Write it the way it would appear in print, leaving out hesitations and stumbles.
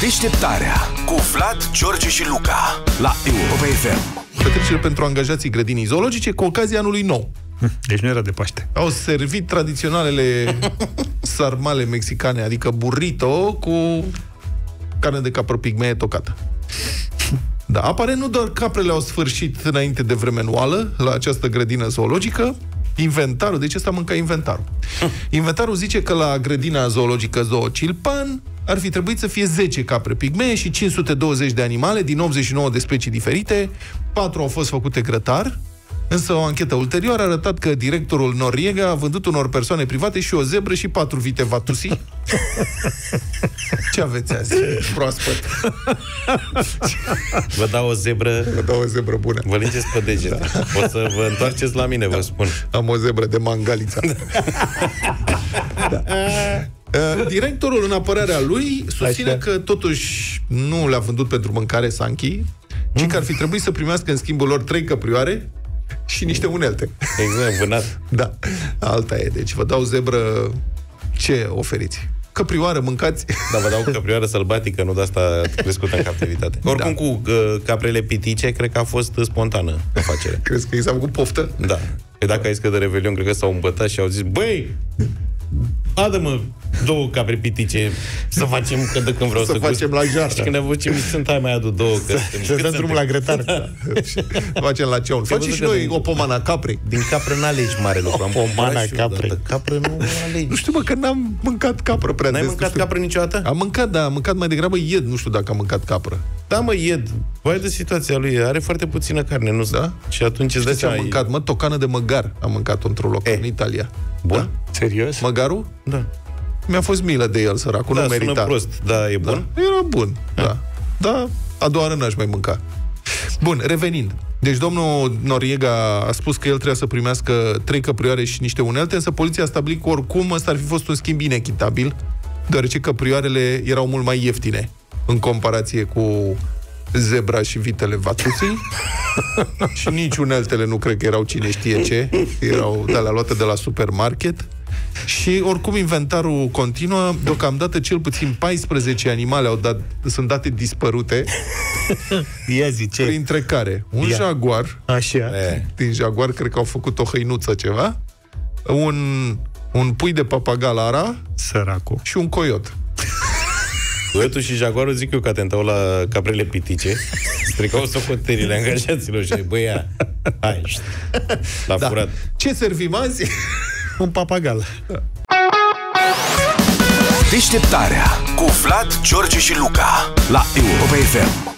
Deșteptarea cu Vlad, George și Luca la EuropaFM. Petrecere pentru angajații grădinii zoologice cu ocazia anului nou. Deci nu era de Paște. Au servit tradiționalele sarmale mexicane, adică burrito cu carne de capră pigmee tocată. Da, apare nu doar caprele au sfârșit înainte de vreme anuală la această grădină zoologică. Inventarul, deci ăsta mânca inventarul. Inventarul zice că la grădina zoologică Zoocilpan ar fi trebuit să fie 10 capre pigmee și 520 de animale din 89 de specii diferite. 4 au fost făcute grătar, însă o anchetă ulterioară a arătat că directorul Noriega a vândut unor persoane private și o zebră și 4 vite vatusi. Ce aveți azi? Proaspăt. Vă dau o zebră. Vă dau o zebră bună. Vă lingeți pe degete. Da. O să vă întoarceți la mine, da. Vă spun. Am o zebră de mangalița. Da. Directorul, în apărarea lui, susține că totuși nu le-a vândut pentru mâncare sanchi, ci că ar fi trebuit să primească în schimbul lor 3 căprioare și niște unelte. Exact, vânat. Da, alta e. Deci vă dau zebră, ce oferiți? Căprioară, mâncați. Da, vă dau căprioară sălbatică, nu de asta crescută în captivitate. Oricum, da. Cu caprele pitice, cred că a fost spontană afacerea. Crezi că i s-a făcut poftă? Da. Păi dacă ai zis că de Réveillon, cred că s-au îmbătat și au zis, băi, adă-mă 2 capre pitice să facem când vreau să facem la jar. Și când am văzut ce mi sunt, hai mai adu 2. Să dăm drumul la grătar. Da. Facem la ceun. Facem și noi o pomana capre. Din capre n-alegi mare lucru. Am pomana capre. Capre nu alegi. Nu știu, mă, că n-am mâncat capră prea des. N-ai mâncat capră niciodată? Am mâncat, da. Am mâncat mai degrabă ied. Nu știu dacă am mâncat capră. Da, mă, ied. Vai de situația lui. Are foarte puțină carne, nu? Da? Și atunci îți dai seama. Am mâncat, mă, tocană de măgar. Am mâncat într-un loc în Italia. Bun? Serios? Măgarul? Da. Mi-a fost milă de el, săracul, da, nu merita. Sună prost, da, e bun? Da? Era bun, da. Da, a doua oară n-aș mai mânca. Bun, revenind. Deci domnul Noriega a spus că el trebuia să primească 3 căprioare și niște unelte, însă poliția a stabilit că oricum ăsta ar fi fost un schimb inechitabil, deoarece căprioarele erau mult mai ieftine în comparație cu zebra și vitele vatusii. Și nici uneltele nu cred că erau cine știe ce. Erau de alea luate de la supermarket. Și oricum inventarul continuă. Deocamdată cel puțin 14 animale sunt date dispărute. Ia zice. Printre care un jaguar. Așa. Din jaguar cred că au făcut o hăinuță ceva. Un pui de papagalara. Săracu. Și un coiot. Coiotul și jaguarul, zic eu, că atentau la caprele pitice, stricau socoterile angajaților și ai, băia, hai, l-a furat. Ce servim azi? Un papagal. Da. Deșteptarea cu Vlad, George și Luca la EuropaFM.